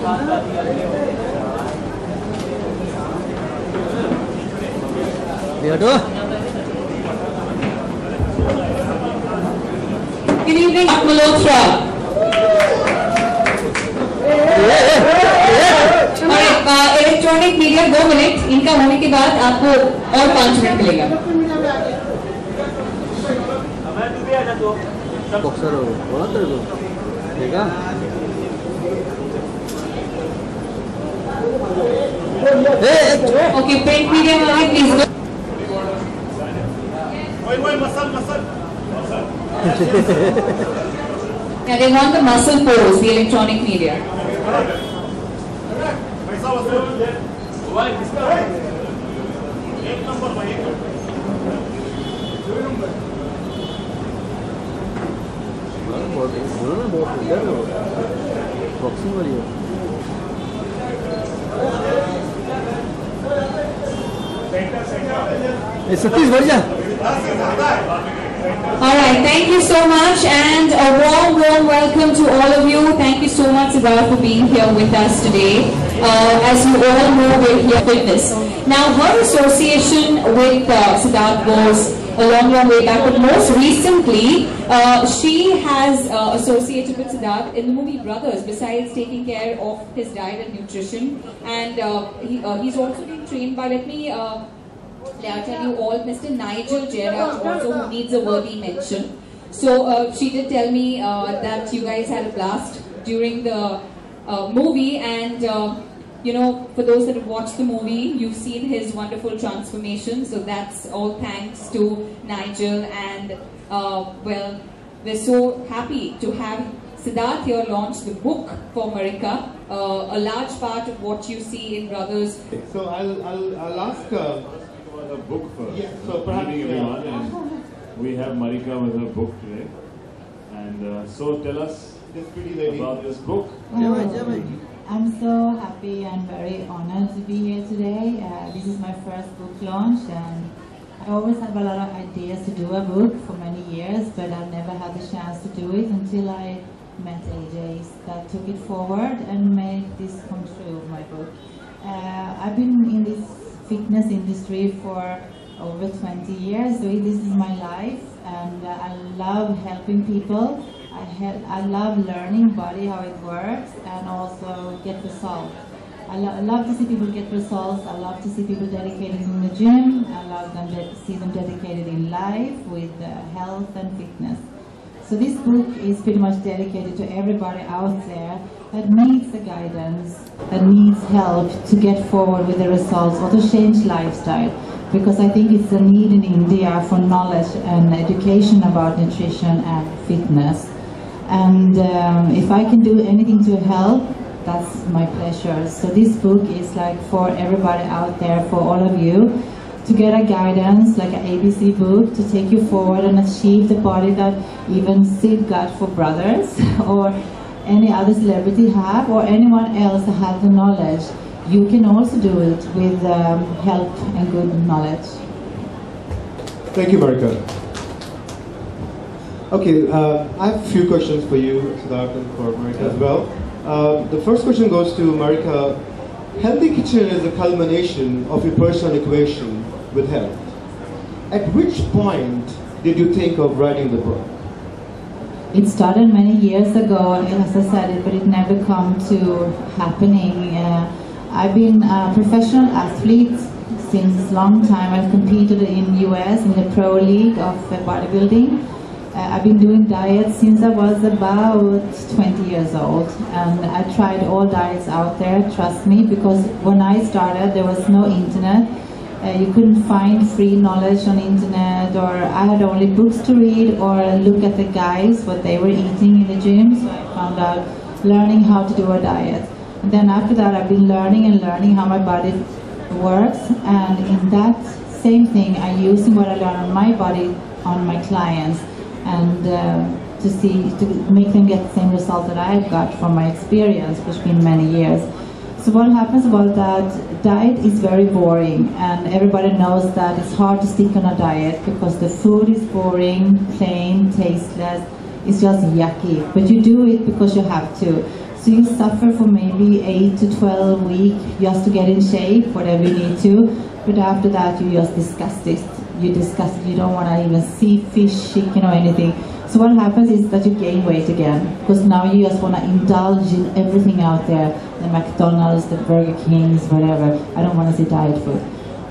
Good evening, Malhotra. Electronic media 2 minute इनका होने के बाद आपको और 5 मिनट मिलेगा। ओके, प्रिंट मीडिया वाले please they want the muscle pose the electronic media. All right, thank you so much, and a warm welcome to all of you. Thank you so much, Siddharth, for being here with us today. As you all know, we're here fitness. Now, her association with Siddharth goes a long way back, but most recently, she has associated with Siddharth in the movie Brothers, besides taking care of his diet and nutrition. And he's also been trained by, let me tell you all, Mr. Nigel Jerro also, who needs a worthy mention. So, she did tell me that you guys had a blast during the movie, and you know, for those that have watched the movie, you've seen his wonderful transformation. So that's all thanks to Nigel, and well, we're so happy to have Siddharth here launch the book for Marika. A large part of what you see in Brothers. So I'll ask the book first. Yeah, so perhaps everyone, and we have Marika with her book today, and so tell us about this book. I'm so happy and very honored to be here today. This is my first book launch, and I always have a lot of ideas to do a book for many years, but I've never had the chance to do it until I met AJ that took it forward and made this come true, my book. I've been in this fitness industry for over 20 years, so this is my life, and I love helping people. I love learning body, how it works, and also get results. I love to see people get results. I love to see people dedicated in the gym. I love them to see them dedicated in life with health and fitness. So this book is pretty much dedicated to everybody out there that needs the guidance, that needs help to get forward with the results or to change lifestyle. Because I think it's a need in India for knowledge and education about nutrition and fitness. And if I can do anything to help, that's my pleasure. So this book is like for everybody out there, for all of you, to get a guidance, like an ABC book, to take you forward and achieve the body that even Sid got for Brothers, or any other celebrity have, or anyone else that has the knowledge. You can also do it with help and good knowledge. Thank you, Marika. Okay, I have a few questions for you, Siddharth, and for Marika as well. The first question goes to Marika. Healthy Kitchen is a culmination of your personal equation with health. At which point did you think of writing the book? It started many years ago, as I said, but it never come to happening. I've been a professional athlete since a long time. I've competed in US in the pro league of bodybuilding. I've been doing diets since I was about 20 years old, and I tried all diets out there, trust me, because when I started there was no internet. You couldn't find free knowledge on internet, or I had only books to read or look at the guys, what they were eating in the gym, so I found out learning how to do a diet. And then after that, I've been learning and learning how my body works, and in that same thing, I'm using what I learn on my body on my clients, and to make them get the same result that I've got from my experience, which has been many years. So what happens about that, diet is very boring, and everybody knows that it's hard to stick on a diet because the food is boring, plain, tasteless, it's just yucky, but you do it because you have to. So you suffer for maybe 8 to 12 weeks just to get in shape, whatever you need to. But after that, you just disgust it. You disgust it. You don't want to even see fish, chicken or anything. So what happens is that you gain weight again, because now you just want to indulge in everything out there. The McDonald's, the Burger Kings, whatever. I don't want to see diet food.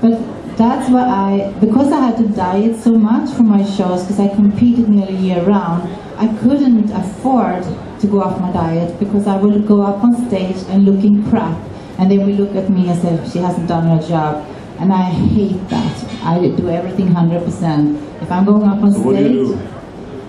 But that's why because I had to diet so much for my shows, because I competed nearly year round, I couldn't afford to go off my diet, because I would go up on stage and looking crap, and they would look at me as if she hasn't done her job, and I hate that. I do everything 100%. If I'm going up on stage... What do you do?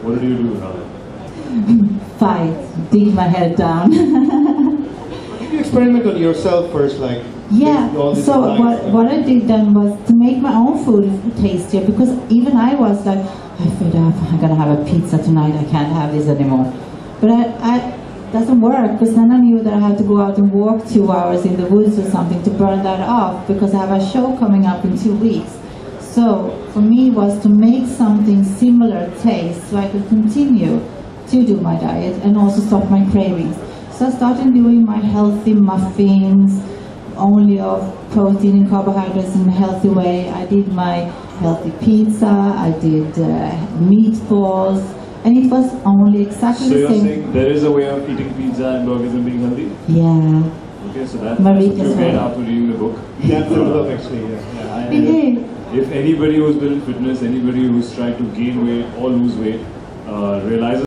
What did you do about it? Fight. Dig my head down. Did you experiment on yourself first, like... Yeah, so what I did then was to make my own food tastier, because even I was like, I fed up, I'm gonna have a pizza tonight, I can't have this anymore. But I doesn't work, because then I knew that I had to go out and walk 2 hours in the woods or something to burn that off, because I have a show coming up in 2 weeks. So for me was to make something similar taste, so I could continue to do my diet and also stop my cravings. So I started doing my healthy muffins, only of protein and carbohydrates in a healthy way. I did my healthy pizza, I did meatballs, and it was only exactly the same. So you're saying there is a way of eating pizza and burgers and being healthy? Yeah. Okay, so that's Marika's way after reading the book. That's the book actually, yeah. If anybody who's been in fitness, anybody who's tried to gain weight or lose weight realizes